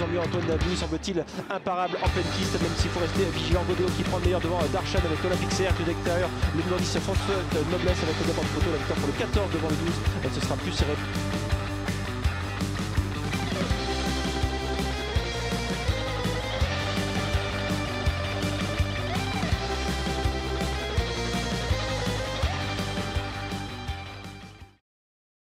tant mieux. Antoine Dubuis semble-t-il imparable en pleine piste, même s'il faut rester vigilant. Godot qui prend le meilleur devant Darshan avec Olaf XR, que d'extérieur le numéro 10 Front Noblesse avec le départ de photo, la victoire pour le 14 devant le 12, et ce sera plus serré.